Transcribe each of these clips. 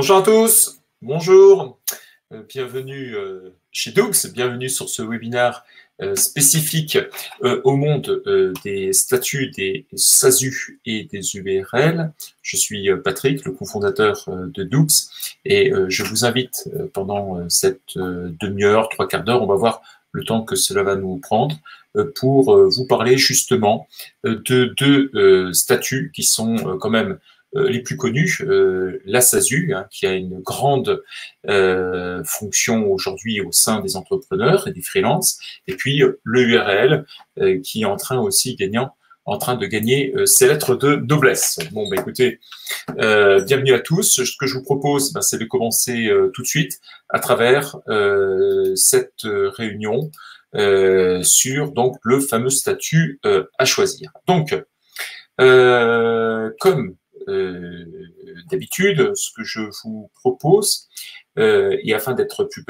Bonjour à tous, bonjour, bienvenue chez Doug, bienvenue sur ce webinaire spécifique au monde des statuts des SASU et des EURL. Je suis Patrick, le cofondateur de Doug, et je vous invite pendant cette demi-heure, trois quarts d'heure, on va voir le temps que cela va nous prendre, pour vous parler justement de deux statuts qui sont quand même les plus connus, la SASU, qui a une grande fonction aujourd'hui au sein des entrepreneurs et des freelances, et puis le EURL, qui est en train de gagner ses lettres de noblesse. Bon, bah, écoutez, bienvenue à tous. Ce que je vous propose, c'est de commencer tout de suite à travers cette réunion sur donc le fameux statut à choisir. Donc, comme d'habitude, ce que je vous propose, et afin d'être plus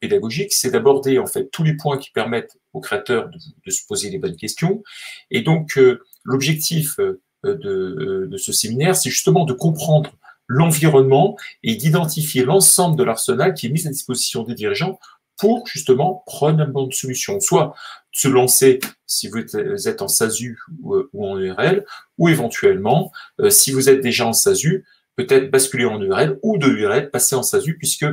pédagogique, c'est d'aborder en fait tous les points qui permettent aux créateurs de se poser les bonnes questions. Et donc, l'objectif de ce séminaire, c'est justement de comprendre l'environnement et d'identifier l'ensemble de l'arsenal qui est mis à disposition des dirigeants pour justement prendre une bonne solution, soit se lancer si vous êtes en SASU ou en EURL, ou éventuellement, si vous êtes déjà en SASU, peut-être basculer en EURL ou de EURL, passer en SASU, puisque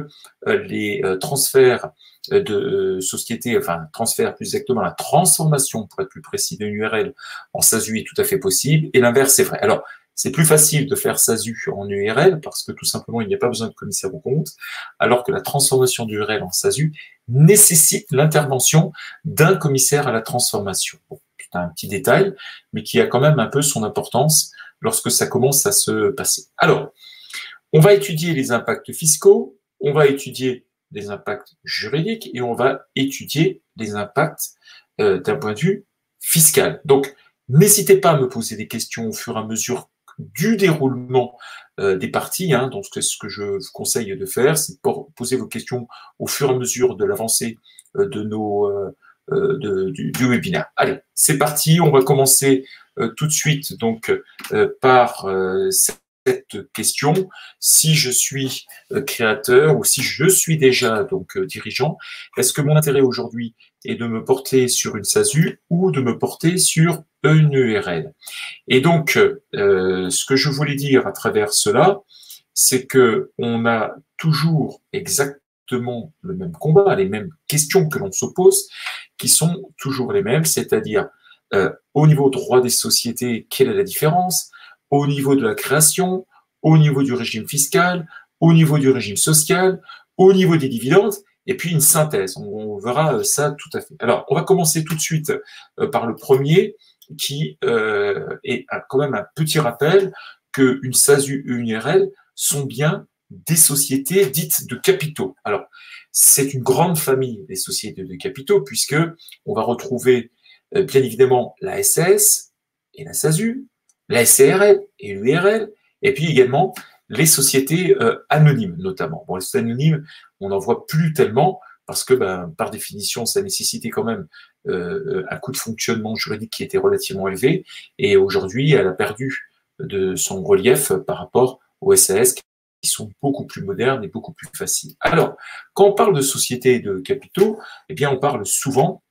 les transferts de société, enfin transfert plus exactement, la transformation, pour être plus précis, d'une EURL en SASU est tout à fait possible, et l'inverse est vrai. Alors, c'est plus facile de faire SASU en EURL parce que tout simplement, il n'y a pas besoin de commissaire aux comptes, alors que la transformation d'EURL en SASU nécessite l'intervention d'un commissaire à la transformation. Bon, c'est un petit détail, mais qui a quand même un peu son importance lorsque ça commence à se passer. Alors, on va étudier les impacts fiscaux, on va étudier les impacts juridiques et on va étudier les impacts d'un point de vue fiscal. Donc, n'hésitez pas à me poser des questions au fur et à mesure du déroulement des parties, donc ce que je vous conseille de faire, c'est de poser vos questions au fur et à mesure de l'avancée du webinaire. Allez, c'est parti, on va commencer tout de suite donc par cette question. Si je suis créateur ou si je suis déjà donc dirigeant, est-ce que mon intérêt aujourd'hui est de me porter sur une SASU ou de me porter sur une EURL? Et donc, ce que je voulais dire à travers cela, c'est que on a toujours exactement le même combat, les mêmes questions que l'on se pose, qui sont toujours les mêmes, c'est-à-dire au niveau droit des sociétés, quelle est la différence? Au niveau de la création, au niveau du régime fiscal, au niveau du régime social, au niveau des dividendes, et puis une synthèse. On verra ça tout à fait. Alors, on va commencer tout de suite par le premier, qui est quand même un petit rappel qu'une SASU et une EURL sont bien des sociétés dites de capitaux. Alors, c'est une grande famille des sociétés de capitaux, puisque on va retrouver bien évidemment la SAS et la SASU, la SARL et l'URL, et puis également les sociétés anonymes notamment. Bon, les sociétés anonymes, on n'en voit plus tellement parce que par définition, ça nécessitait quand même un coût de fonctionnement juridique qui était relativement élevé, et aujourd'hui, elle a perdu de son relief par rapport aux SAS qui sont beaucoup plus modernes et beaucoup plus faciles. Alors, quand on parle de sociétés de capitaux, eh bien, on parle souvent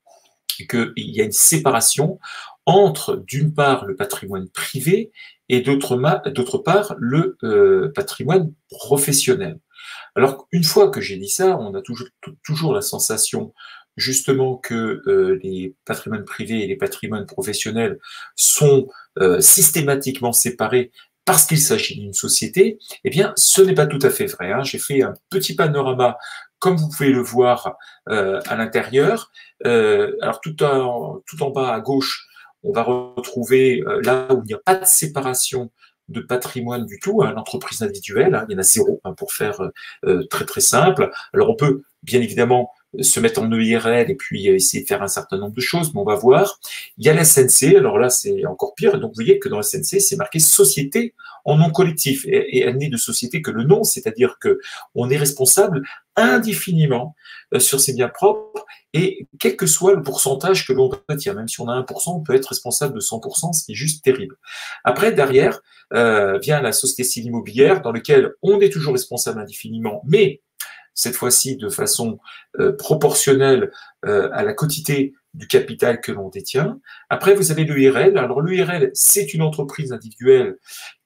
qu'il y a une séparation entre, d'une part, le patrimoine privé et, d'autre part, le patrimoine professionnel. Alors, une fois que j'ai dit ça, on a toujours la sensation, justement, que les patrimoines privés et les patrimoines professionnels sont systématiquement séparés parce qu'il s'agit d'une société. Eh bien, ce n'est pas tout à fait vrai, J'ai fait un petit panorama, comme vous pouvez le voir à l'intérieur. Alors, tout en bas à gauche, on va retrouver là où il n'y a pas de séparation de patrimoine du tout, l'entreprise individuelle, il y en a zéro, pour faire très très simple. Alors, on peut bien évidemment se mettre en EIRL et puis essayer de faire un certain nombre de choses, mais on va voir. Il y a la SNC, alors là, c'est encore pire. Donc, vous voyez que dans la SNC, c'est marqué « société » en nom collectif, et elle n'est de société que le nom, c'est-à-dire que on est responsable indéfiniment sur ses biens propres, et quel que soit le pourcentage que l'on retire, même si on a 1%, on peut être responsable de 100%, ce qui est juste terrible. Après, derrière, vient la société civile immobilière, dans laquelle on est toujours responsable indéfiniment, mais cette fois-ci de façon proportionnelle à la quotité du capital que l'on détient. Après, vous avez l'EIRL. Alors, l'EIRL, c'est une entreprise individuelle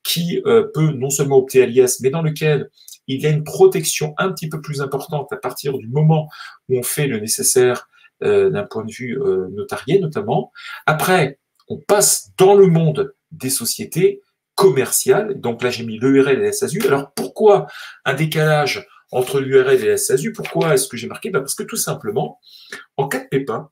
qui peut non seulement opter à l'IS, mais dans lequel il y a une protection un petit peu plus importante à partir du moment où on fait le nécessaire d'un point de vue notarié, notamment. Après, on passe dans le monde des sociétés commerciales. Donc là, j'ai mis l'EURL et la SASU. Alors, pourquoi un décalage entre l'URL et la SASU? Pourquoi est-ce que j'ai marqué? Parce que tout simplement, en cas de pépin,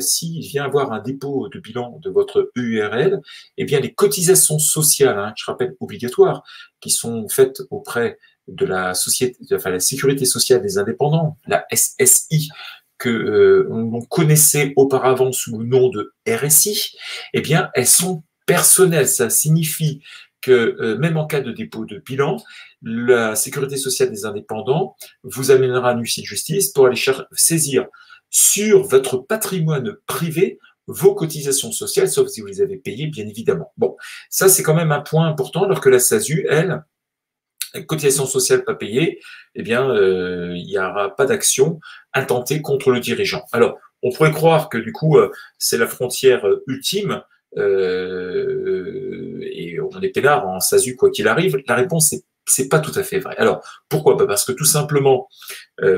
s'il vient avoir un dépôt de bilan de votre EURL, eh bien les cotisations sociales, je rappelle obligatoires, qui sont faites auprès de la société, enfin la sécurité sociale des indépendants, la SSI, que on connaissait auparavant sous le nom de RSI, eh bien elles sont personnelles. Ça signifie que même en cas de dépôt de bilan, la sécurité sociale des indépendants vous amènera un huissier de justice pour aller saisir sur votre patrimoine privé vos cotisations sociales, sauf si vous les avez payées, bien évidemment. Bon, ça, c'est quand même un point important, alors que la SASU, elle, cotisation sociale pas payée, eh bien, il n'y aura pas d'action intentée contre le dirigeant. Alors, on pourrait croire que, du coup, c'est la frontière ultime, et on est peinard en SASU, quoi qu'il arrive. La réponse, c'est pas tout à fait vrai. Alors, pourquoi? Parce que tout simplement,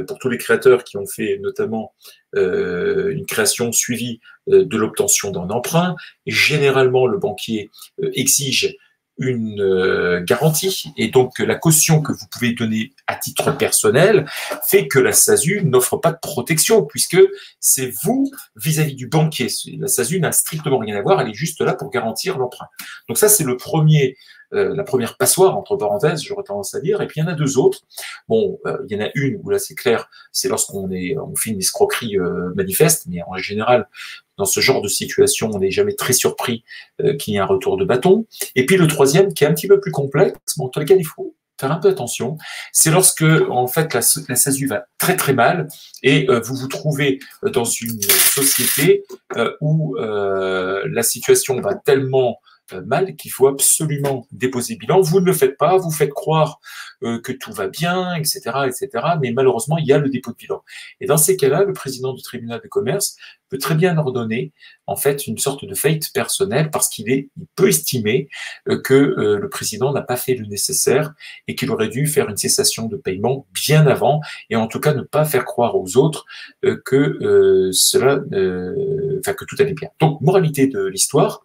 pour tous les créateurs qui ont fait notamment une création suivie de l'obtention d'un emprunt, généralement, le banquier exige une garantie, et donc la caution que vous pouvez donner à titre personnel fait que la SASU n'offre pas de protection, puisque c'est vous vis-à-vis du banquier. La SASU n'a strictement rien à voir, elle est juste là pour garantir l'emprunt. Donc ça, c'est le premier... la première passoire, entre parenthèses, j'aurais tendance à dire, et puis il y en a deux autres. Bon, il y en a une où là c'est clair, c'est lorsqu'on fait une escroquerie manifeste, mais en général, dans ce genre de situation, on n'est jamais très surpris qu'il y ait un retour de bâton. Et puis le troisième, qui est un petit peu plus complexe, mais en tout cas, il faut faire un peu attention, c'est lorsque en fait la SASU va très très mal et vous vous trouvez dans une société où la situation va tellement mal qu'il faut absolument déposer bilan. Vous ne le faites pas, vous faites croire que tout va bien, etc., etc. Mais malheureusement, il y a le dépôt de bilan. Et dans ces cas-là, le président du tribunal de commerce peut très bien ordonner en fait une sorte de faillite personnelle parce qu'il peut estimer que le président n'a pas fait le nécessaire et qu'il aurait dû faire une cessation de paiement bien avant, et en tout cas ne pas faire croire aux autres que tout allait bien. Donc, moralité de l'histoire.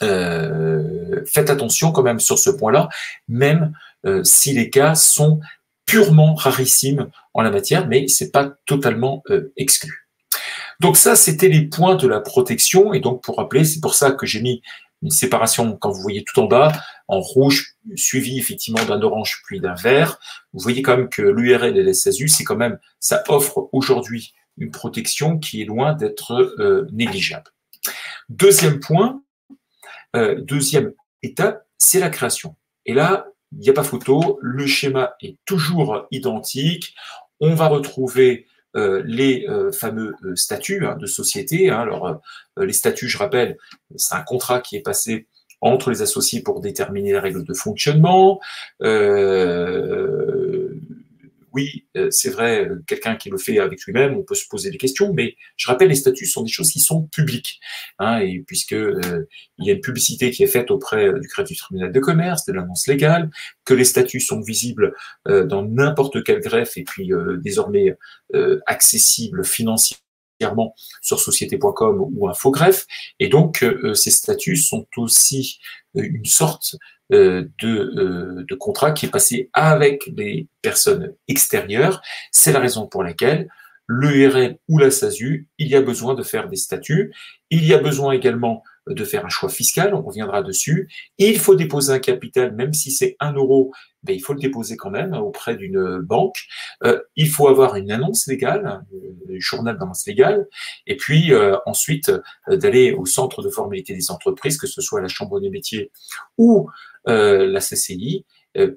Faites attention quand même sur ce point-là, même si les cas sont purement rarissimes en la matière, mais c'est pas totalement exclu. Donc ça, c'était les points de la protection, et donc pour rappeler, c'est pour ça que j'ai mis une séparation, quand vous voyez tout en bas, en rouge, suivi effectivement d'un orange puis d'un vert. Vous voyez quand même que l'URL et la SASU, c'est quand même, ça offre aujourd'hui une protection qui est loin d'être négligeable. Deuxième point, deuxième étape, c'est la création. Et là, il n'y a pas photo, le schéma est toujours identique. On va retrouver les fameux statuts de société. Alors, les statuts, je rappelle, c'est un contrat qui est passé entre les associés pour déterminer les règles de fonctionnement. Oui, c'est vrai, quelqu'un qui le fait avec lui-même, on peut se poser des questions, mais je rappelle, les statuts sont des choses qui sont publiques, et puisque il y a une publicité qui est faite auprès du greffe du tribunal de commerce, de l'annonce légale, que les statuts sont visibles dans n'importe quel greffe, et puis désormais accessibles financièrement sur société.com ou infogreffe, et donc ces statuts sont aussi une sorte de contrat qui est passé avec des personnes extérieures. C'est la raison pour laquelle l'EURL ou la SASU, il y a besoin de faire des statuts, il y a besoin également de faire un choix fiscal, on reviendra dessus. Il faut déposer un capital, même si c'est 1 €, ben, il faut le déposer quand même auprès d'une banque. Il faut avoir une annonce légale, un journal d'annonce légale, et puis ensuite d'aller au centre de formalité des entreprises, que ce soit la chambre des métiers ou la CCI,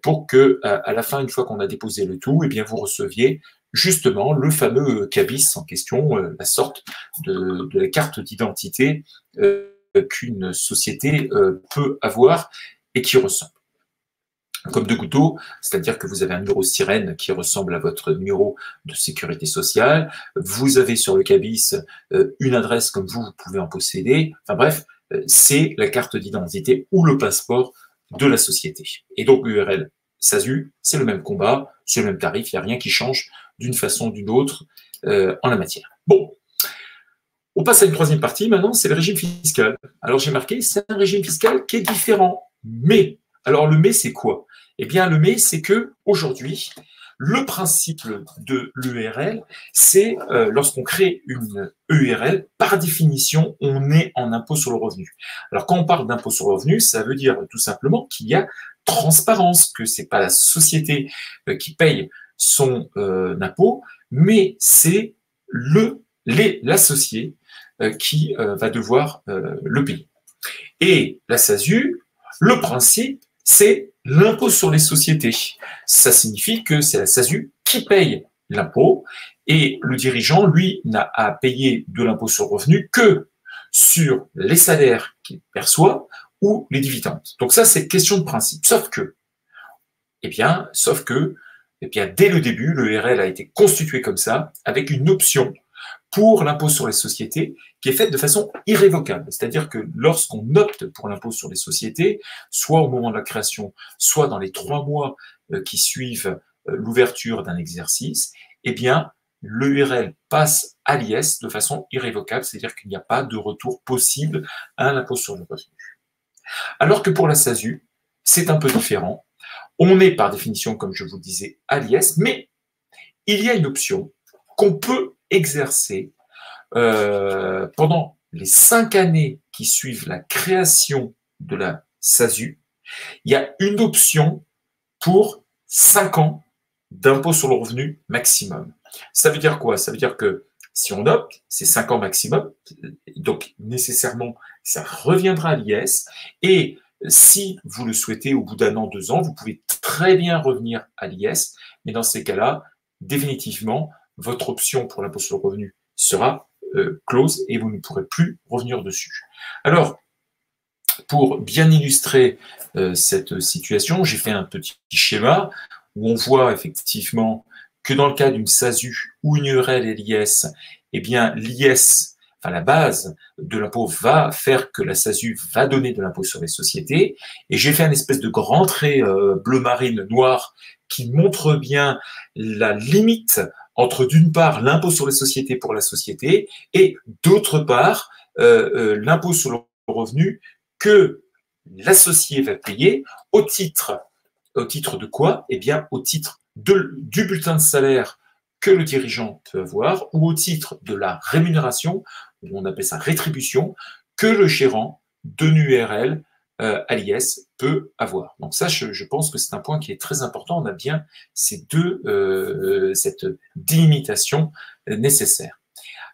pour que, à la fin, une fois qu'on a déposé le tout, eh bien, vous receviez justement le fameux cabis en question, la sorte de la carte d'identité qu'une société peut avoir et qui ressemble. Comme deux gouttes d'eau, c'est-à-dire que vous avez un numéro sirène qui ressemble à votre numéro de sécurité sociale, vous avez sur le cabis une adresse comme vous pouvez en posséder, enfin bref, c'est la carte d'identité ou le passeport de la société. Et donc URL, SASU, c'est le même combat, c'est le même tarif, il n'y a rien qui change d'une façon ou d'une autre en la matière. Bon, on passe à une troisième partie maintenant, c'est le régime fiscal. Alors j'ai marqué, c'est un régime fiscal qui est différent, mais... Alors le mais, c'est quoi? Eh bien le mais, c'est que aujourd'hui, le principe de l'EURL, c'est lorsqu'on crée une EURL, par définition, on est en impôt sur le revenu. Alors quand on parle d'impôt sur le revenu, ça veut dire tout simplement qu'il y a transparence, que c'est pas la société qui paye son impôt, mais c'est l'associé qui va devoir le payer. Et la SASU, le principe, c'est l'impôt sur les sociétés. Ça signifie que c'est la SASU qui paye l'impôt et le dirigeant, lui, n'a à payer de l'impôt sur le revenu que sur les salaires qu'il perçoit ou les dividendes. Donc ça, c'est question de principe. Sauf que, dès le début, l'EURL a été constitué comme ça, avec une option pour l'impôt sur les sociétés, qui est faite de façon irrévocable. C'est-à-dire que lorsqu'on opte pour l'impôt sur les sociétés, soit au moment de la création, soit dans les 3 mois qui suivent l'ouverture d'un exercice, eh bien, l'EURL passe à l'IS de façon irrévocable, c'est-à-dire qu'il n'y a pas de retour possible à l'impôt sur le revenu. Alors que pour la SASU, c'est un peu différent. On est par définition, comme je vous le disais, à l'IS, mais il y a une option qu'on peut exercer pendant les 5 années qui suivent la création de la SASU. Il y a une option pour 5 ans d'impôt sur le revenu maximum. Ça veut dire quoi? Ça veut dire que si on opte, c'est 5 ans maximum, donc nécessairement ça reviendra à l'IS, et si vous le souhaitez au bout d'un an, 2 ans, vous pouvez très bien revenir à l'IS, mais dans ces cas-là, définitivement, votre option pour l'impôt sur le revenu sera close et vous ne pourrez plus revenir dessus. Alors, pour bien illustrer cette situation, j'ai fait un petit schéma où on voit effectivement que dans le cas d'une SASU ou une URL et l'IS, eh bien l'IS, enfin la base de l'impôt, va faire que la SASU va donner de l'impôt sur les sociétés. Et j'ai fait un espèce de grand trait bleu marine noir qui montre bien la limite entre d'une part l'impôt sur les sociétés pour la société et d'autre part l'impôt sur le revenu que l'associé va payer au titre de quoi? Eh bien au titre du bulletin de salaire que le dirigeant peut avoir ou au titre de la rémunération, ou on appelle ça rétribution, que le gérant de l'URL à l'IS peut avoir. Donc ça, je pense que c'est un point qui est très important. On a bien ces deux, cette délimitation nécessaire.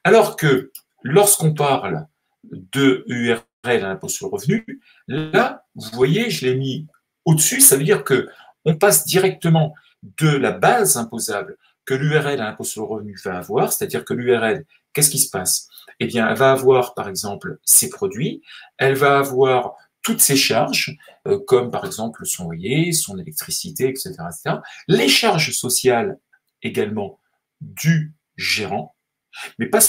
Alors que lorsqu'on parle de URL à l'impôt sur le revenu, là, vous voyez, je l'ai mis au-dessus. Ça veut dire que on passe directement de la base imposable que l'URL à l'impôt sur le revenu va avoir, c'est-à-dire que l'URL, qu'est-ce qui se passe? Eh bien, elle va avoir, par exemple, ses produits, elle va avoir toutes ses charges, comme par exemple son loyer, son électricité, etc., etc. Les charges sociales également du gérant, mais pas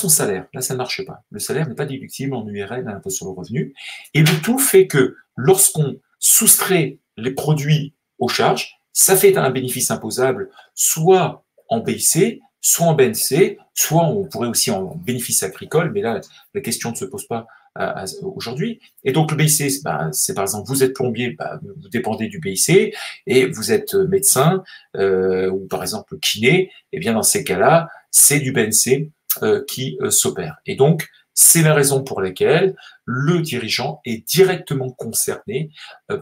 son salaire. Là, ça ne marche pas. Le salaire n'est pas déductible en URL à l'impôt sur le revenu. Et le tout fait que lorsqu'on soustrait les produits aux charges, ça fait un bénéfice imposable soit en BIC, soit en BNC, soit on pourrait aussi en bénéfice agricole, mais là, la question ne se pose pas aujourd'hui. Et donc le BIC, c'est par exemple, vous êtes plombier, vous dépendez du BIC, et vous êtes médecin ou par exemple kiné, et bien dans ces cas-là, c'est du BNC qui s'opère. Et donc c'est la raison pour laquelle le dirigeant est directement concerné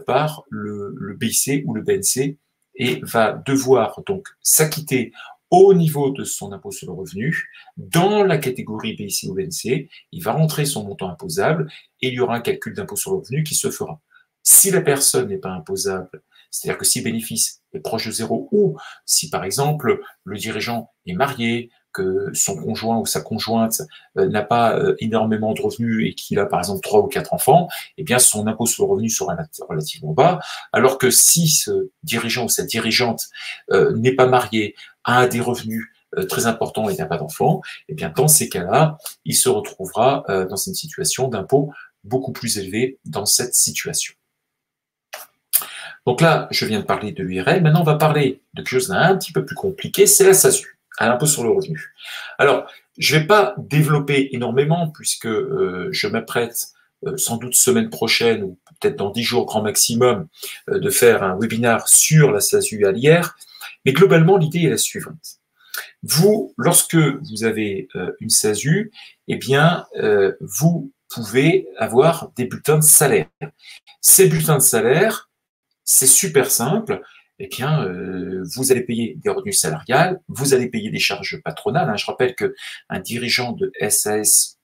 par le BIC ou le BNC et va devoir donc s'acquitter au niveau de son impôt sur le revenu, dans la catégorie BIC ou BNC, il va rentrer son montant imposable et il y aura un calcul d'impôt sur le revenu qui se fera. Si la personne n'est pas imposable, C'est-à-dire que si le bénéfice est proche de zéro, ou si par exemple le dirigeant est marié, que son conjoint ou sa conjointe n'a pas énormément de revenus et qu'il a par exemple 3 ou 4 enfants, eh bien son impôt sur le revenu sera relativement bas, alors que si ce dirigeant ou cette dirigeante n'est pas marié, a des revenus très importants et n'a pas d'enfants, eh bien dans ces cas-là, il se retrouvera dans une situation d'impôt beaucoup plus élevé dans cette situation. Donc là, je viens de parler de l'URL, maintenant on va parler de quelque chose d'un petit peu plus compliqué, c'est la SASU, à l'impôt sur le revenu. Alors, je ne vais pas développer énormément puisque je m'apprête sans doute semaine prochaine ou peut-être dans 10 jours grand maximum de faire un webinaire sur la SASU à l'IR, mais globalement l'idée est la suivante. Vous, lorsque vous avez une SASU, eh bien, vous pouvez avoir des bulletins de salaire. Ces bulletins de salaire, c'est super simple. Eh bien, vous allez payer des revenus salariales, vous allez payer des charges patronales. Hein. Je rappelle qu'un dirigeant de SAS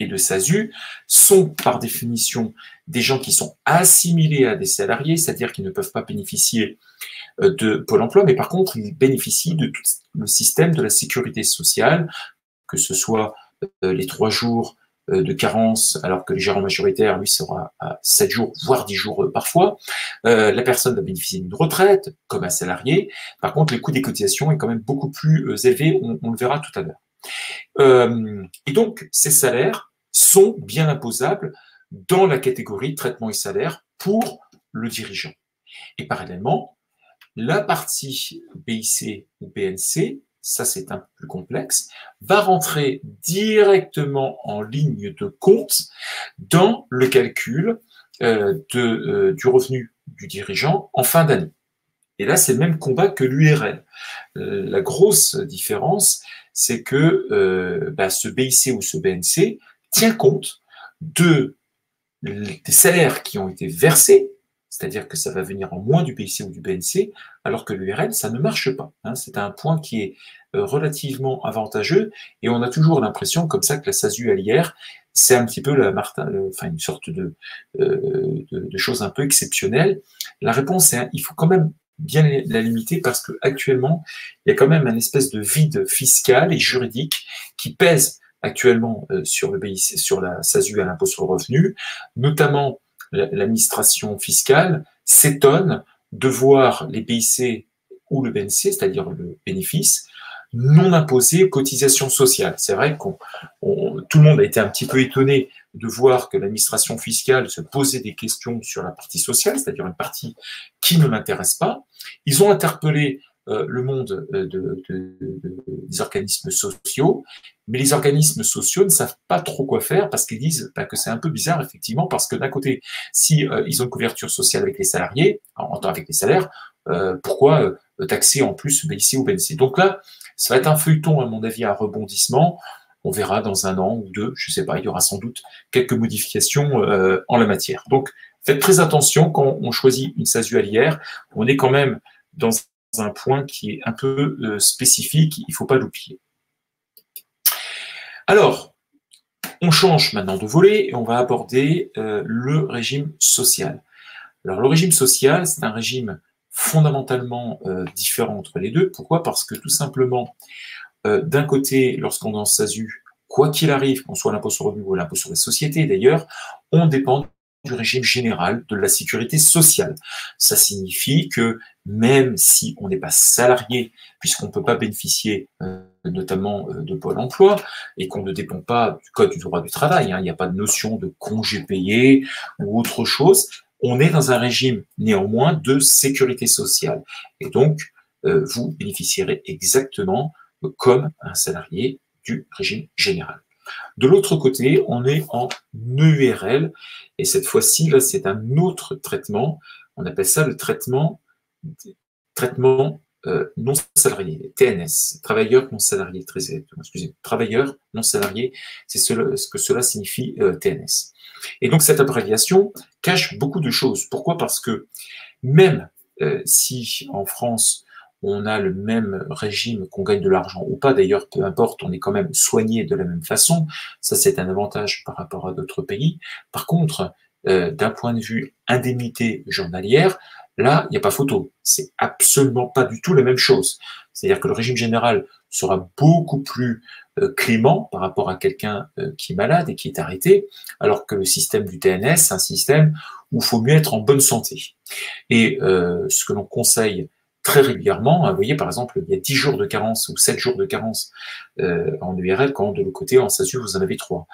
et de SASU sont par définition des gens qui sont assimilés à des salariés, c'est-à-dire qu'ils ne peuvent pas bénéficier de Pôle emploi, mais par contre, ils bénéficient de tout le système de la sécurité sociale, que ce soit les 3 jours de carence, alors que le gérant majoritaire, lui, sera à 7 jours, voire 10 jours parfois. La personne va bénéficier d'une retraite, comme un salarié. Par contre, le coût des cotisations est quand même beaucoup plus élevé, on le verra tout à l'heure. Et donc, ces salaires sont bien imposables dans la catégorie traitement et salaire pour le dirigeant. Et parallèlement, la partie BIC ou BNC, ça c'est un peu plus complexe, va rentrer directement en ligne de compte dans le calcul du revenu du dirigeant en fin d'année. Et là, c'est le même combat que l'URL. La grosse différence, c'est que ce BIC ou ce BNC tient compte des salaires qui ont été versés, c'est-à-dire que ça va venir en moins du BIC ou du BNC, alors que l'URL, ça ne marche pas. Hein. C'est un point qui est relativement avantageux, et on a toujours l'impression comme ça que la SASU à l'IR, c'est un petit peu la Martin, une sorte de chose un peu exceptionnelle. La réponse, il faut quand même bien la limiter, parce qu'actuellement, il y a quand même un espèce de vide fiscal et juridique qui pèse actuellement sur le BIC, sur la SASU à l'impôt sur le revenu, notamment l'administration fiscale s'étonne de voir les BIC ou le BNC, c'est-à-dire le bénéfice, non imposé aux cotisations sociales. C'est vrai que tout le monde a été un petit peu étonné de voir que l'administration fiscale se posait des questions sur la partie sociale, c'est-à-dire une partie qui ne m'intéresse pas. Ils ont interpellé le monde des organismes sociaux, mais les organismes sociaux ne savent pas trop quoi faire parce qu'ils disent que c'est un peu bizarre, effectivement, parce que d'un côté, si ils ont une couverture sociale avec les salariés, avec les salaires, pourquoi taxer en plus BIC ou BNC? Donc là, ça va être un feuilleton, à mon avis, un rebondissement. On verra dans 1 an ou 2, je ne sais pas, il y aura sans doute quelques modifications en la matière. Donc, faites très attention quand on choisit une SASU à l'IR, on est quand même dans un point qui est un peu spécifique, il ne faut pas l'oublier. Alors, on change maintenant de volet et on va aborder le régime social. Alors, le régime social, c'est un régime fondamentalement différent entre les deux. Pourquoi? Parce que tout simplement, d'un côté, lorsqu'on est en SASU, quoi qu'il arrive, qu'on soit à l'impôt sur le revenu ou à l'impôt sur la société d'ailleurs, on dépend du régime général de la sécurité sociale. Ça signifie que même si on n'est pas salarié, puisqu'on ne peut pas bénéficier notamment de Pôle emploi et qu'on ne dépend pas du code du droit du travail, hein, il n'y a pas de notion de congé payé ou autre chose, on est dans un régime néanmoins de sécurité sociale. Et donc, vous bénéficierez exactement comme un salarié du régime général. De l'autre côté, on est en EURL, et cette fois-ci, là, c'est un autre traitement. On appelle ça le traitement non salarié, TNS, travailleurs non salariés, travailleurs non salariés, c'est ce que cela signifie TNS. Et donc, cette abréviation cache beaucoup de choses. Pourquoi? Parce que même si en France, on a le même régime, qu'on gagne de l'argent ou pas, d'ailleurs, peu importe, on est quand même soigné de la même façon. Ça, c'est un avantage par rapport à d'autres pays. Par contre, d'un point de vue indemnité journalière, Là, il n'y a pas photo. C'est absolument pas du tout la même chose. C'est-à-dire que le régime général sera beaucoup plus clément par rapport à quelqu'un qui est malade et qui est arrêté, alors que le système du TNS, c'est un système où il faut mieux être en bonne santé. Et ce que l'on conseille très régulièrement, hein, vous voyez, par exemple, il y a 10 jours de carence ou 7 jours de carence en EURL, quand de l'autre côté, en SASU, vous en avez 3.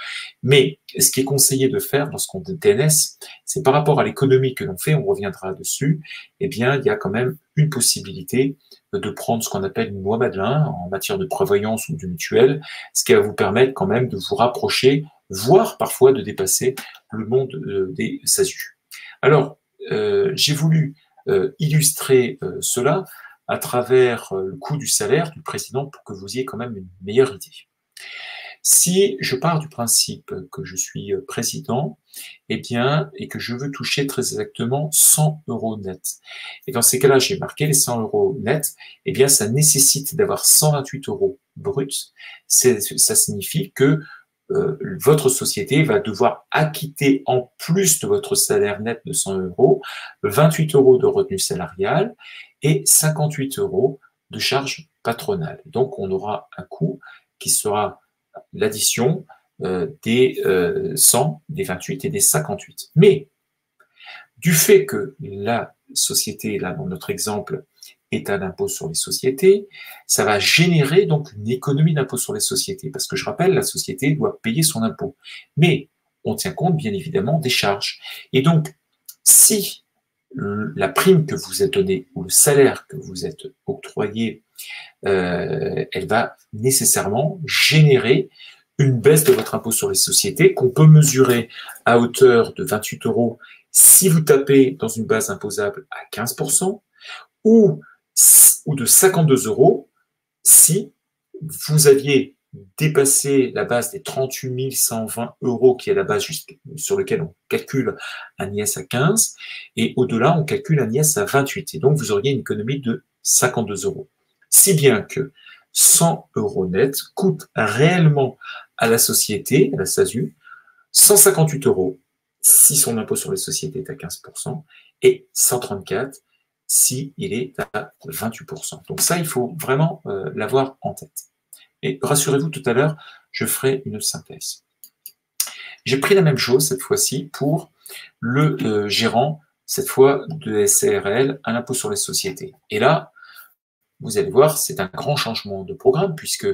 Mais ce qui est conseillé de faire lorsqu'on dit TNS, c'est par rapport à l'économie que l'on fait, on reviendra dessus, eh bien, il y a quand même une possibilité de prendre ce qu'on appelle une loi Madelin en matière de prévoyance ou de mutuelle, ce qui va vous permettre quand même de vous rapprocher, voire parfois de dépasser le monde des SASU. Alors, j'ai voulu illustrer cela à travers le coût du salaire du président pour que vous ayez quand même une meilleure idée. Si je pars du principe que je suis président, eh bien, et que je veux toucher très exactement 100 € net, et dans ces cas-là, j'ai marqué les 100 € net, eh bien, ça nécessite d'avoir 128 € bruts. Ça signifie que votre société va devoir acquitter en plus de votre salaire net de 100 €, 28 € de retenue salariale et 58 € de charges patronales. Donc, on aura un coût qui sera l'addition des 100, des 28 et des 58. Mais, du fait que la société, là, dans notre exemple, est à l'impôt sur les sociétés, ça va générer donc une économie d'impôt sur les sociétés, parce que je rappelle, la société doit payer son impôt, mais on tient compte bien évidemment des charges. Et donc, si la prime que vous êtes donnée ou le salaire que vous êtes octroyé, elle va nécessairement générer une baisse de votre impôt sur les sociétés qu'on peut mesurer à hauteur de 28 € si vous tapez dans une base imposable à 15%, ou de 52 € si vous aviez dépassé la base des 38 120 € qui est la base sur laquelle on calcule un IS à 15, et au-delà, on calcule un IS à 28. Et donc, vous auriez une économie de 52 €. Si bien que 100 € net coûte réellement à la société, à la SASU, 158 € si son impôt sur les sociétés est à 15% et 134 € si il est à 28%. Donc ça, il faut vraiment l'avoir en tête. Et rassurez-vous, tout à l'heure, je ferai une synthèse. J'ai pris la même chose cette fois-ci pour le gérant, cette fois de SARL à l'impôt sur les sociétés. Et là, vous allez voir, c'est un grand changement de programme, puisque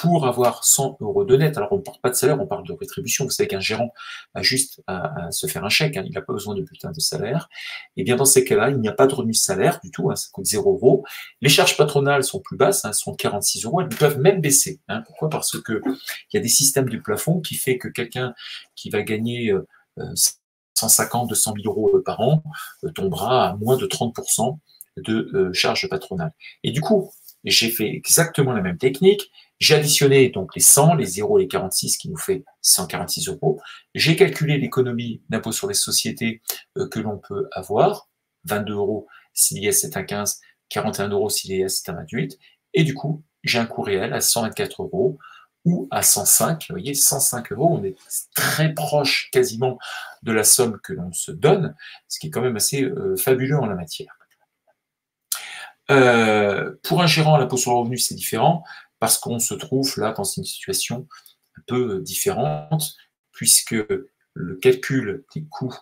pour avoir 100 € de net, alors on ne parle pas de salaire, on parle de rétribution. Vous savez qu'un gérant a juste à se faire un chèque, hein, il n'a pas besoin de bulletin de salaire. Et bien dans ces cas-là, il n'y a pas de revenu salaire du tout, hein, ça coûte 0 €. Les charges patronales sont plus basses, hein, sont 46 €, elles peuvent même baisser. Hein. Pourquoi? Parce que il y a des systèmes de plafond qui fait que quelqu'un qui va gagner 150, 200 000 euros par an tombera à moins de 30% de charges patronales. Et du coup, j'ai fait exactement la même technique. J'ai additionné donc les 100, les 0, les 46 qui nous fait 146 €. J'ai calculé l'économie d'impôt sur les sociétés que l'on peut avoir, 22 € si l'IS est à 15, 41 € si l'IS est à 28, et du coup, j'ai un coût réel à 124 € ou à 105, vous voyez, 105 €, on est très proche quasiment de la somme que l'on se donne, ce qui est quand même assez fabuleux en la matière. Pour un gérant à l'impôt sur le revenu, c'est différent, parce qu'on se trouve là dans une situation un peu différente, puisque le calcul des coûts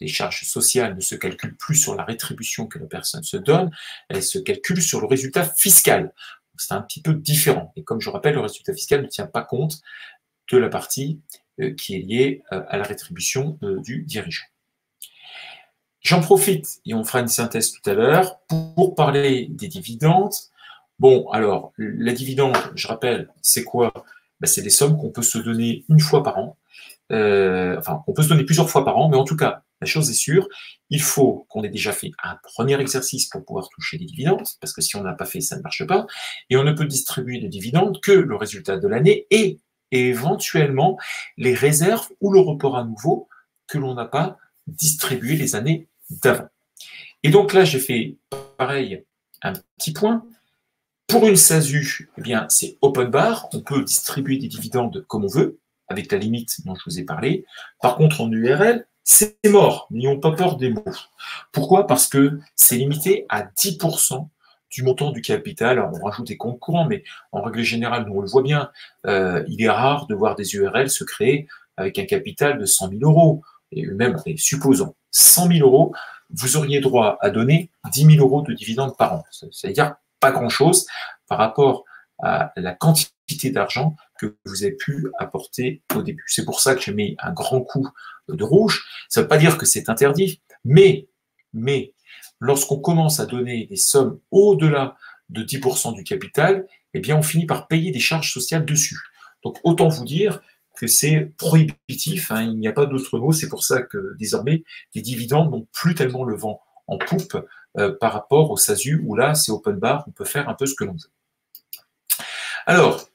des charges sociales ne se calcule plus sur la rétribution que la personne se donne, elle se calcule sur le résultat fiscal. C'est un petit peu différent. Et comme je rappelle, le résultat fiscal ne tient pas compte de la partie qui est liée à la rétribution du dirigeant. J'en profite, et on fera une synthèse tout à l'heure, pour parler des dividendes. Bon, alors, la dividende, je rappelle, c'est quoi? Ben, c'est des sommes qu'on peut se donner une fois par an. Enfin, on peut se donner plusieurs fois par an, mais en tout cas, la chose est sûre, il faut qu'on ait déjà fait un premier exercice pour pouvoir toucher des dividendes, parce que si on n'a pas fait, ça ne marche pas. Et on ne peut distribuer de dividendes que le résultat de l'année et éventuellement les réserves ou le report à nouveau que l'on n'a pas distribué les années d'avant. Et donc là, j'ai fait pareil, un petit point. Pour une SASU, eh bien, c'est open bar, on peut distribuer des dividendes comme on veut, avec la limite dont je vous ai parlé. Par contre, en URL, c'est mort, n'ayons pas peur des mots. Pourquoi? Parce que c'est limité à 10% du montant du capital. Alors, on rajoute des comptes courants, mais en règle générale, nous on le voit bien, il est rare de voir des URL se créer avec un capital de 100 000 euros. Et même, supposons 100 000 euros, vous auriez droit à donner 10 000 euros de dividendes par an. C'est-à-dire pas grand-chose par rapport à la quantité d'argent que vous avez pu apporter au début. C'est pour ça que j'ai mis un grand coup de rouge. Ça ne veut pas dire que c'est interdit, mais lorsqu'on commence à donner des sommes au-delà de 10% du capital, eh bien, on finit par payer des charges sociales dessus. Donc, autant vous dire que c'est prohibitif, hein, il n'y a pas d'autre mot. C'est pour ça que désormais, les dividendes n'ont plus tellement le vent en poupe par rapport au SASU, où là, c'est open bar, on peut faire un peu ce que l'on veut. Alors,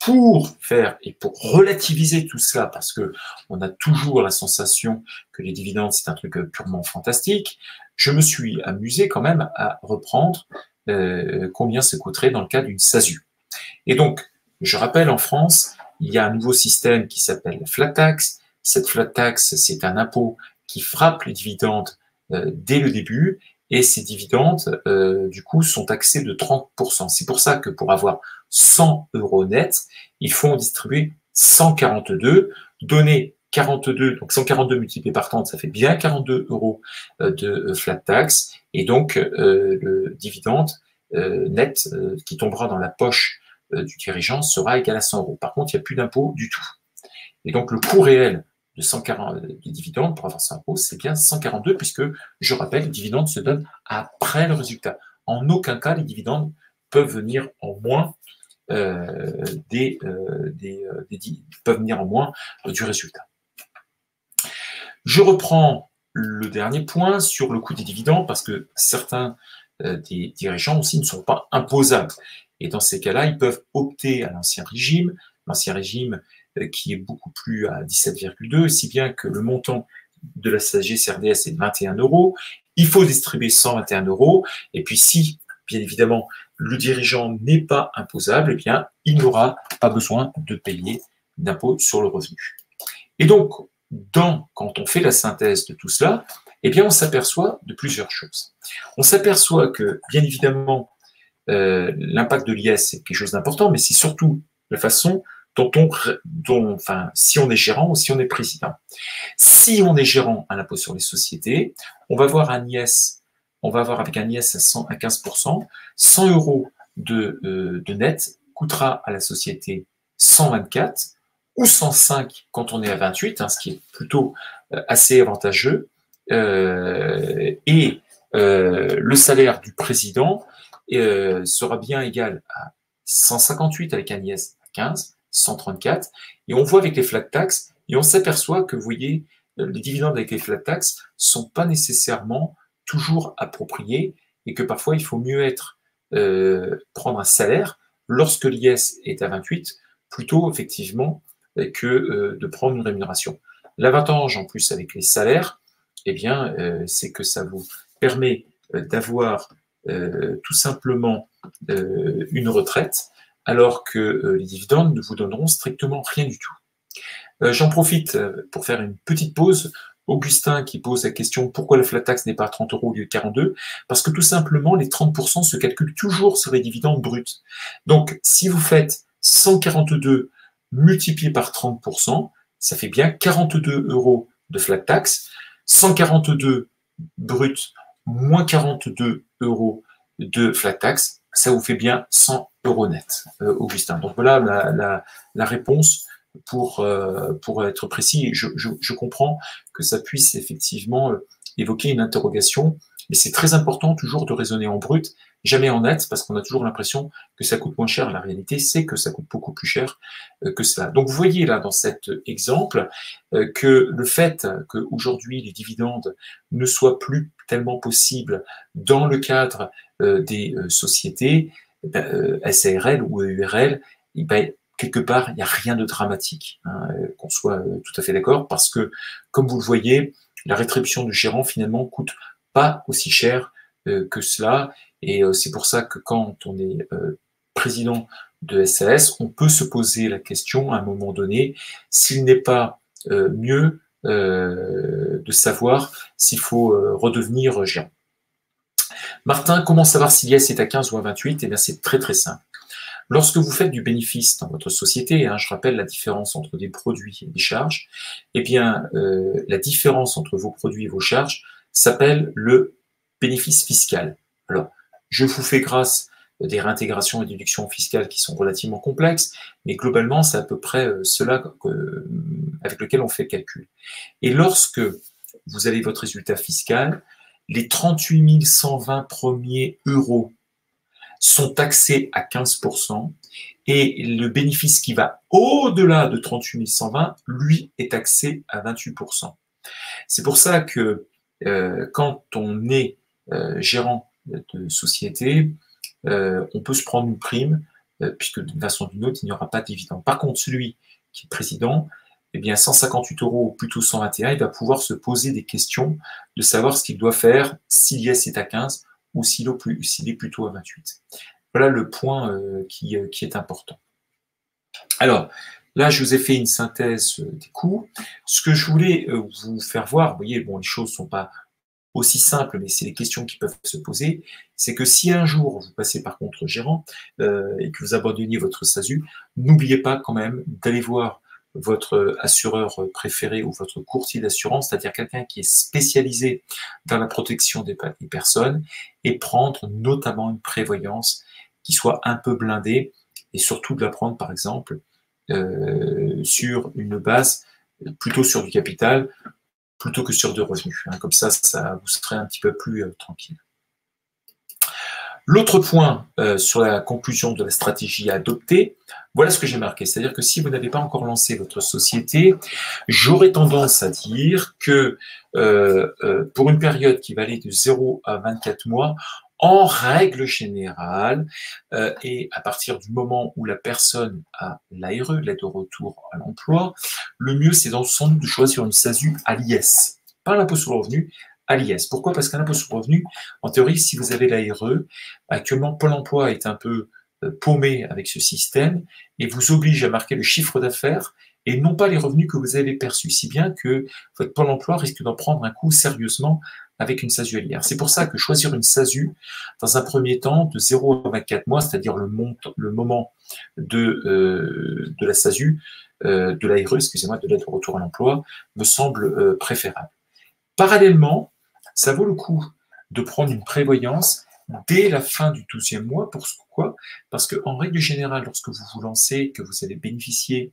pour faire et pour relativiser tout cela, parce que on a toujours la sensation que les dividendes, c'est un truc purement fantastique, je me suis amusé quand même à reprendre combien ça coûterait dans le cas d'une SASU. Et donc, je rappelle, en France, il y a un nouveau système qui s'appelle la flat tax. Cette flat tax, c'est un impôt qui frappe les dividendes dès le début, et ces dividendes, du coup, sont taxés de 30%. C'est pour ça que pour avoir 100 euros net, il faut en distribuer 142, donner 42, donc 142 multiplié par 30, ça fait bien 42 euros de flat tax, et donc le dividende net qui tombera dans la poche du dirigeant sera égal à 100 euros. Par contre, il n'y a plus d'impôt du tout. Et donc, le coût réel de 140 des dividendes pour avoir 100 euros, c'est bien 142, puisque, je rappelle, les dividendes se donnent après le résultat. En aucun cas, les dividendes peuvent venir en moins du résultat. Je reprends le dernier point sur le coût des dividendes, parce que certains des dirigeants aussi ne sont pas imposables. Et dans ces cas-là, ils peuvent opter à l'ancien régime qui est beaucoup plus à 17,2, si bien que le montant de la CSG CRDS est de 21 euros. Il faut distribuer 121 euros. Et puis si, bien évidemment, le dirigeant n'est pas imposable, eh bien, il n'aura pas besoin de payer d'impôt sur le revenu. Et donc, quand on fait la synthèse de tout cela, eh bien, on s'aperçoit de plusieurs choses. On s'aperçoit que, bien évidemment, l'impact de l'IS, c'est quelque chose d'important, mais c'est surtout la façon dont, si on est gérant ou si on est président. Si on est gérant à l'impôt sur les sociétés, on va avoir avec un IS à 115%, 100 euros de net coûtera à la société 124 ou 105 quand on est à 28, hein, ce qui est plutôt assez avantageux, et le salaire du président sera bien égal à 158 avec un IS à 15, 134, et on voit avec les flat tax, et on s'aperçoit que, vous voyez, les dividendes avec les flat tax sont pas nécessairement toujours appropriés, et que parfois il faut mieux être prendre un salaire lorsque l'IS est à 28, plutôt effectivement que de prendre une rémunération. L'avantage en plus avec les salaires, eh bien, c'est que ça vous permet d'avoir tout simplement une retraite, alors que les dividendes ne vous donneront strictement rien du tout. J'en profite pour faire une petite pause. Augustin qui pose la question pourquoi la flat tax n'est pas à 30 euros au lieu de 42, parce que tout simplement les 30% se calculent toujours sur les dividendes bruts. Donc si vous faites 142 multiplié par 30%, ça fait bien 42 euros de flat tax, 142 bruts moins 42 euros de flat tax, ça vous fait bien 100 euros net, Augustin. Donc voilà la réponse pour être précis. Je comprends que ça puisse effectivement évoquer une interrogation, mais c'est très important toujours de raisonner en brut, jamais en net, parce qu'on a toujours l'impression que ça coûte moins cher. La réalité, c'est que ça coûte beaucoup plus cher que cela. Donc vous voyez là dans cet exemple que le fait qu'aujourd'hui les dividendes ne soient plus tellement possibles dans le cadre des sociétés, SARL ou EURL, quelque part, il n'y a rien de dramatique, hein, qu'on soit tout à fait d'accord, parce que, comme vous le voyez, la rétribution du gérant, finalement, coûte pas aussi cher que cela, et c'est pour ça que quand on est président de SAS, on peut se poser la question à un moment donné, s'il n'est pas mieux de savoir s'il faut redevenir géant. Martin, comment savoir si l'IS est à 15 ou à 28 ? Eh bien, c'est très très simple. Lorsque vous faites du bénéfice dans votre société, hein, je rappelle la différence entre des produits et des charges, eh bien, la différence entre vos produits et vos charges s'appelle le bénéfice fiscal. Alors, je vous fais grâce des réintégrations et déductions fiscales qui sont relativement complexes, mais globalement, c'est à peu près cela avec lequel on fait le calcul. Et lorsque vous avez votre résultat fiscal, les 38 120 premiers euros sont taxés à 15% et le bénéfice qui va au-delà de 38 120, lui, est taxé à 28%. C'est pour ça que quand on est gérant de société, on peut se prendre une prime, puisque d'une façon ou d'une autre, il n'y aura pas de dividende. Par contre, celui qui est président, eh bien, 158 euros ou plutôt 121, il va pouvoir se poser des questions de savoir ce qu'il doit faire si l'IS est à 15 ou s'il est plutôt à 28. Voilà le point qui est important. Alors, là, je vous ai fait une synthèse des coûts. Ce que je voulais vous faire voir, vous voyez, bon, les choses ne sont pas aussi simple, mais c'est les questions qui peuvent se poser, c'est que si un jour vous passez par contre gérant et que vous abandonniez votre SASU, n'oubliez pas quand même d'aller voir votre assureur préféré ou votre courtier d'assurance, c'est-à-dire quelqu'un qui est spécialisé dans la protection des personnes, et prendre notamment une prévoyance qui soit un peu blindée, et surtout de la prendre par exemple sur une base plutôt sur du capital, plutôt que sur de revenus. Comme ça, ça vous serez un petit peu plus tranquille. L'autre point sur la conclusion de la stratégie à adopter, voilà ce que j'ai marqué. C'est-à-dire que si vous n'avez pas encore lancé votre société, j'aurais tendance à dire que pour une période qui va aller de 0 à 24 mois, en règle générale, et à partir du moment où la personne a l'ARE, l'aide au retour à l'emploi, le mieux c'est sans doute de choisir une SASU à l'IS, pas l'impôt sur le revenu, à l'IS. Pourquoi ? Parce qu'un impôt sur le revenu, en théorie, si vous avez l'ARE, actuellement Pôle emploi est un peu paumé avec ce système et vous oblige à marquer le chiffre d'affaires et non pas les revenus que vous avez perçus, si bien que votre Pôle emploi risque d'en prendre un coup sérieusement avec une SASU à l'IR. C'est pour ça que choisir une SASU, dans un premier temps, de 0 à 24 mois, c'est-à-dire le moment de la SASU, de l'ARE, excusez-moi, de l'aide au retour à l'emploi, me semble préférable. Parallèlement, ça vaut le coup de prendre une prévoyance dès la fin du 12e mois. Pourquoi ? Parce qu'en règle générale, lorsque vous vous lancez, que vous allez bénéficier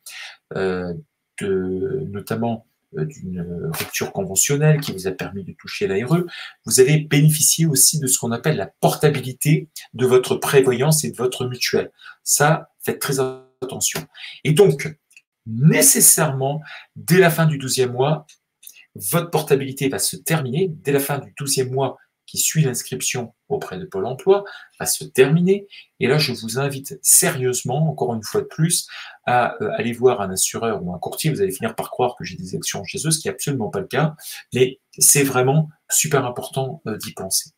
notamment d'une rupture conventionnelle qui vous a permis de toucher l'ARE, vous allez bénéficier aussi de ce qu'on appelle la portabilité de votre prévoyance et de votre mutuelle. Ça, faites très attention. Et donc, nécessairement, dès la fin du 12e mois, votre portabilité va se terminer. Dès la fin du 12e mois qui suit l'inscription auprès de Pôle emploi, va se terminer. Et là, je vous invite sérieusement, encore une fois de plus, à aller voir un assureur ou un courtier. Vous allez finir par croire que j'ai des actions chez eux, ce qui n'est absolument pas le cas. Mais c'est vraiment super important d'y penser.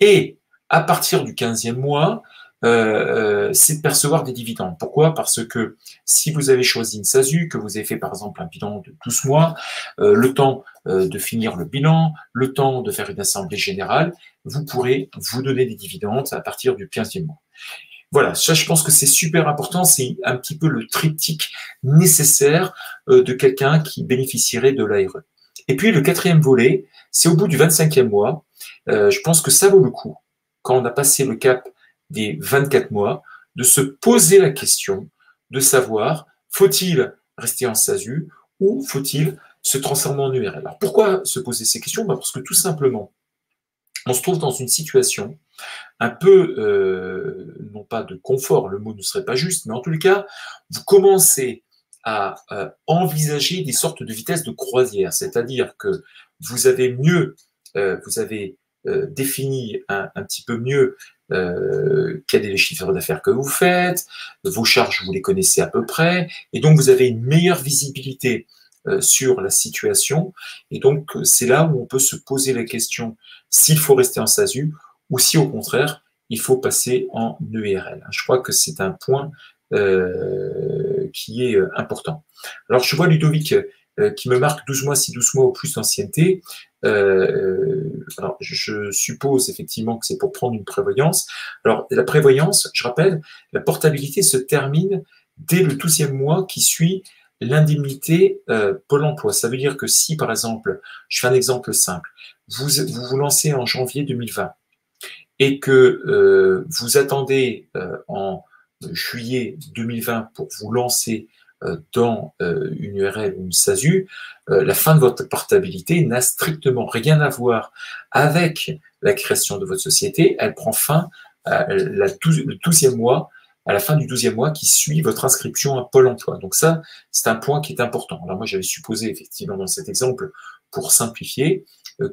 Et à partir du 15e mois, c'est de percevoir des dividendes. Pourquoi ? Parce que si vous avez choisi une SASU, que vous avez fait par exemple un bilan de 12 mois, le temps de finir le bilan, le temps de faire une assemblée générale, vous pourrez vous donner des dividendes à partir du 15e mois. Voilà, ça je pense que c'est super important, c'est un petit peu le triptyque nécessaire de quelqu'un qui bénéficierait de l'ARE. Et puis le quatrième volet, c'est au bout du 25e mois, je pense que ça vaut le coup, quand on a passé le cap des 24 mois, de se poser la question de savoir, faut-il rester en SASU ou faut-il se transformer en EURL? Alors pourquoi se poser ces questions? Parce que tout simplement, on se trouve dans une situation un peu, non pas de confort, le mot ne serait pas juste, mais en tout cas, vous commencez à envisager des sortes de vitesses de croisière, c'est-à-dire que vous avez mieux, défini un petit peu mieux quels sont les chiffres d'affaires que vous faites, vos charges, vous les connaissez à peu près, et donc vous avez une meilleure visibilité sur la situation, et donc c'est là où on peut se poser la question s'il faut rester en SASU ou si au contraire, il faut passer en EIRL. Je crois que c'est un point qui est important. Alors je vois Ludovic qui me marque 12 mois, si 12 mois ou plus d'ancienneté. Alors, je suppose effectivement que c'est pour prendre une prévoyance. Alors, la prévoyance, je rappelle, la portabilité se termine dès le 12e mois qui suit l'indemnité Pôle emploi. Ça veut dire que si, par exemple, je fais un exemple simple, vous vous lancez en janvier 2020 et que vous attendez en juillet 2020 pour vous lancer dans une URL ou une SASU, la fin de votre portabilité n'a strictement rien à voir avec la création de votre société. Elle prend fin le 12e mois, à la fin du 12e mois qui suit votre inscription à Pôle emploi. Donc ça, c'est un point qui est important. Alors moi, j'avais supposé effectivement dans cet exemple, pour simplifier,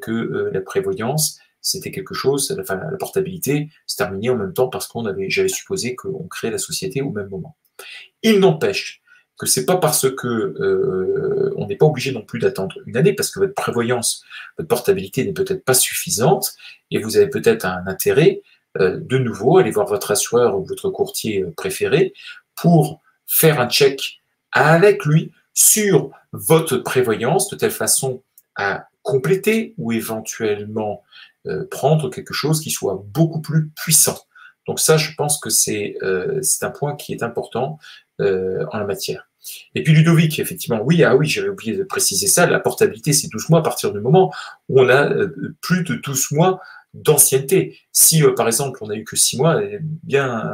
que la prévoyance, c'était quelque chose, enfin la portabilité se terminait en même temps parce qu'on avait, j'avais supposé qu'on créait la société au même moment. Il n'empêche que c'est pas parce que on n'est pas obligé non plus d'attendre une année parce que votre prévoyance, votre portabilité n'est peut-être pas suffisante et vous avez peut-être un intérêt de nouveau, allez voir votre assureur ou votre courtier préféré pour faire un check avec lui sur votre prévoyance de telle façon à compléter ou éventuellement prendre quelque chose qui soit beaucoup plus puissant. Donc ça, je pense que c'est un point qui est important en la matière. Et puis Ludovic, effectivement, oui, ah oui, j'avais oublié de préciser ça, la portabilité, c'est 12 mois à partir du moment où on a plus de 12 mois d'ancienneté. Si, par exemple, on n'a eu que 6 mois, bien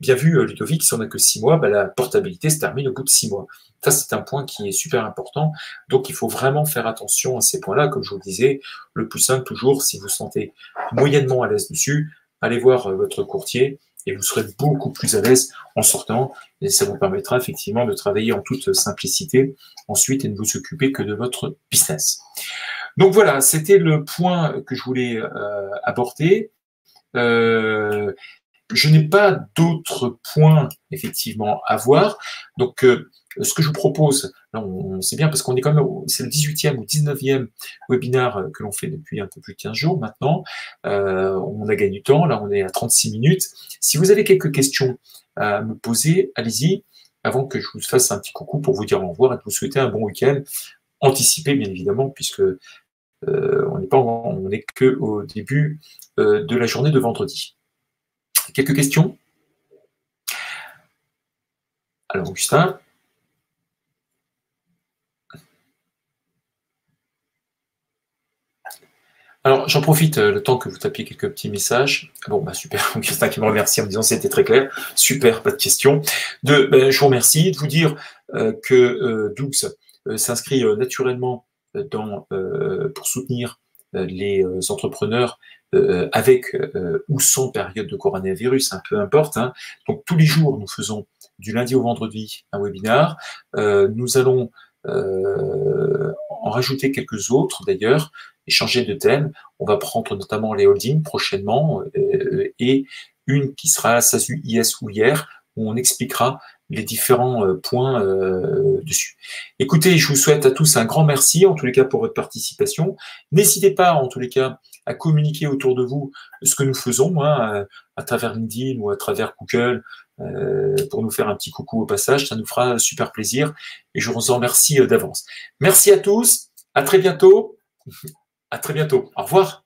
vu, Ludovic, si on n'a que 6 mois, bah, la portabilité se termine au bout de 6 mois. Ça, c'est un point qui est super important. Donc, il faut vraiment faire attention à ces points-là. Comme je vous le disais, le plus simple, toujours, si vous vous sentez moyennement à l'aise dessus, allez voir votre courtier et vous serez beaucoup plus à l'aise en sortant. Et ça vous permettra effectivement de travailler en toute simplicité ensuite et de vous occuper que de votre business. Donc voilà, c'était le point que je voulais aborder. Je n'ai pas d'autres points effectivement à voir. Donc ce que je vous propose, là, on sait bien parce qu'on est quand même, c'est le 18e ou 19e webinaire que l'on fait depuis un peu plus de 15 jours maintenant. On a gagné du temps, là on est à 36 minutes. Si vous avez quelques questions à me poser, allez-y, avant que je vous fasse un petit coucou pour vous dire au revoir et de vous souhaiter un bon week-end. Anticipé, bien évidemment, puisque on n'est que au début de la journée de vendredi. Quelques questions? Alors, Augustin. Alors, j'en profite le temps que vous tapiez quelques petits messages. Bon, bah super, Augustin qui me remercie en me disant c'était très clair. Super, pas de questions. Je vous remercie de vous dire que Doug s'inscrit naturellement dans, pour soutenir les entrepreneurs avec ou sans période de coronavirus, hein, peu importe. Hein. Donc, tous les jours, nous faisons du lundi au vendredi un webinar. Nous allons en rajouter quelques autres, d'ailleurs, et changer de thème. On va prendre notamment les holdings prochainement et une qui sera SASU, IS ou IR, où on expliquera les différents points dessus. Écoutez, je vous souhaite à tous un grand merci, en tous les cas, pour votre participation. N'hésitez pas, en tous les cas, à communiquer autour de vous ce que nous faisons, hein, à travers LinkedIn ou à travers Google, pour nous faire un petit coucou au passage. Ça nous fera super plaisir et je vous en remercie d'avance. Merci à tous, à très bientôt. À très bientôt. Au revoir.